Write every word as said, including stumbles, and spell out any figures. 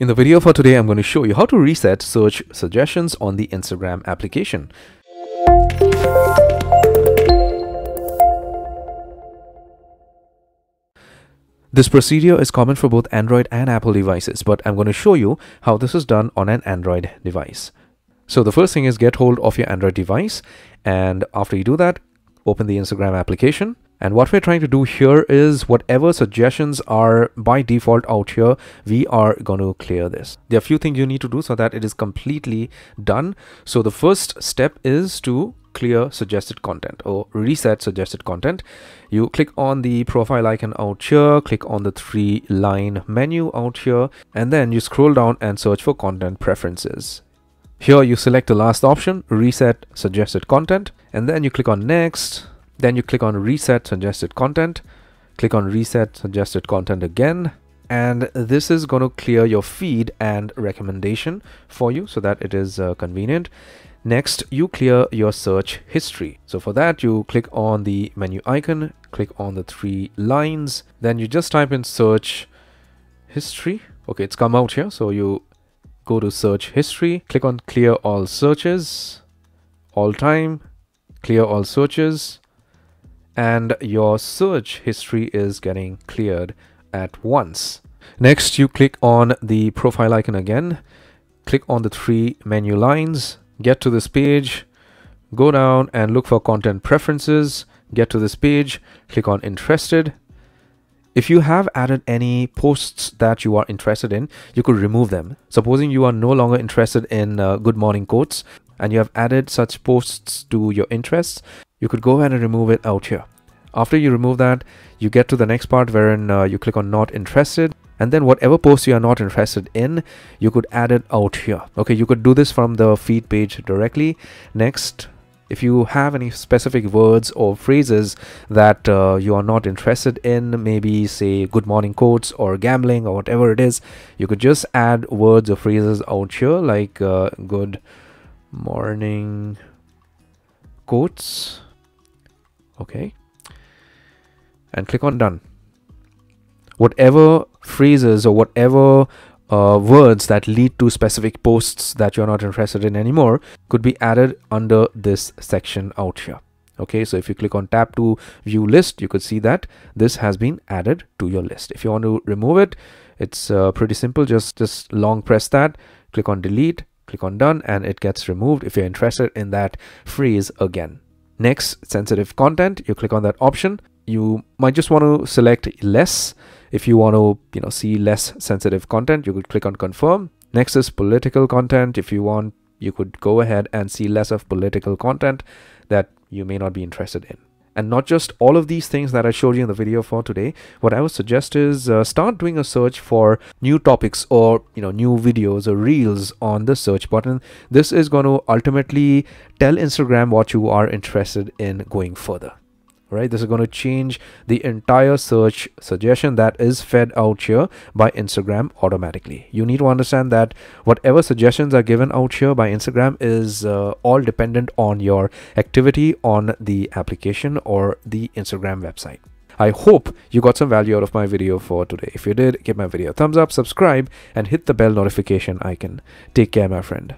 In the video for today, I'm going to show you how to reset search suggestions on the Instagram application. This procedure is common for both Android and Apple devices, but I'm going to show you how this is done on an Android device. So the first thing is get hold of your Android device, and after you do that, open the Instagram application. And what we're trying to do here is whatever suggestions are by default out here, we are going to clear this. There are a few things you need to do so that it is completely done. So the first step is to clear suggested content or reset suggested content. You click on the profile icon out here, click on the three line menu out here, and then you scroll down and search for content preferences. Here you select the last option, reset suggested content, and then you click on next. Then you click on reset suggested content, click on reset suggested content again, and this is going to clear your feed and recommendation for you so that it is uh, convenient. Next, you clear your search history. So for that, you click on the menu icon, click on the three lines, then you just type in search history. Okay, it's come out here. So you go to search history, click on clear all searches, all time, clear all searches. And your search history is getting cleared at once. Next, you click on the profile icon again, click on the three menu lines, get to this page, go down and look for content preferences, get to this page, click on interested. If you have added any posts that you are interested in, you could remove them. Supposing you are no longer interested in uh, good morning quotes and you have added such posts to your interests, you could go ahead and remove it out here. After you remove that, you get to the next part wherein uh, you click on not interested, and then whatever post you are not interested in, you could add it out here. Okay, you could do this from the feed page directly. Next, if you have any specific words or phrases that uh, you are not interested in, maybe say good morning quotes or gambling or whatever it is, you could just add words or phrases out here like uh, good morning quotes. Okay, and click on done. Whatever phrases or whatever uh, words that lead to specific posts that you're not interested in anymore could be added under this section out here. Okay, so if you click on tab to view list, you could see that this has been added to your list. If you want to remove it, it's uh, pretty simple. Just, just long press that, click on delete, click on done, and it gets removed if you're interested in that phrase again. Next, sensitive content, you click on that option. You might just want to select less. If you want to, you know, see less sensitive content, you could click on confirm. Next is political content. If you want, you could go ahead and see less of political content that you may not be interested in. And not just all of these things that I showed you in the video for today, what I would suggest is uh, start doing a search for new topics or, you know, new videos or reels on the search button. This is going to ultimately tell Instagram what you are interested in going further, right? This is going to change the entire search suggestion that is fed out here by Instagram automatically. You need to understand that whatever suggestions are given out here by Instagram is uh, all dependent on your activity on the application or the Instagram website. I hope you got some value out of my video for today. If you did, give my video a thumbs up, subscribe, and hit the bell notification icon. Take care, my friend.